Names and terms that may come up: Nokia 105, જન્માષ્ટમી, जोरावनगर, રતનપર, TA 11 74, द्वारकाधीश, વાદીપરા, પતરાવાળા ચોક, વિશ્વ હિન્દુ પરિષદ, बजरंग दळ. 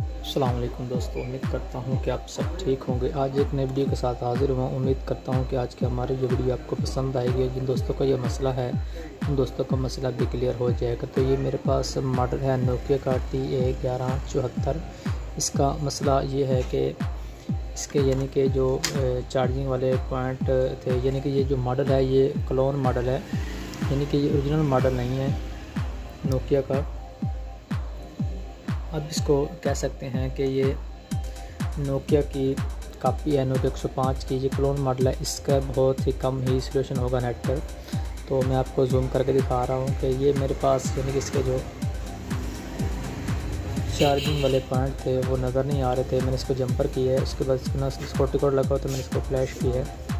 अस्सलामुअलैकुम दोस्तों, उम्मीद करता हूँ कि आप सब ठीक होंगे। आज एक नई वीडियो के साथ हाज़िर हुआ। उम्मीद करता हूँ कि आज की हमारी जो वीडियो आपको पसंद आएगी। जिन दोस्तों का ये मसला है उन दोस्तों का मसला भी क्लियर हो जाएगा। तो ये मेरे पास मॉडल है नोकिया का TA 11 74। इसका मसला ये है कि इसके यानी कि जो चार्जिंग वाले पॉइंट थे, यानी कि ये जो मॉडल है ये क्लोन मॉडल है, यानी कि ये ओरिजिनल मॉडल नहीं है नोकिया का। अब इसको कह सकते हैं कि ये नोकिया की कापी है, नोकिया 105 की। ये क्लोन मॉडल है, इसका बहुत ही कम ही सोल्यूशन होगा नेट पर। तो मैं आपको जूम करके दिखा रहा हूँ कि ये मेरे पास यानी कि इसके जो चार्जिंग वाले पॉइंट थे वो नज़र नहीं आ रहे थे। मैंने इसको जम्पर किया है, उसके बाद इसको ना सिक्योरिटी कोड लगाओ तो मैंने इसको फ्लैश किया है।